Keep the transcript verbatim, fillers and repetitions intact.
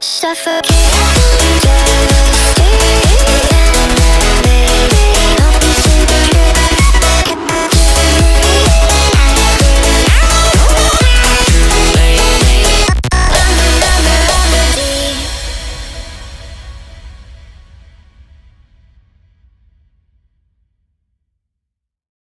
Suffer.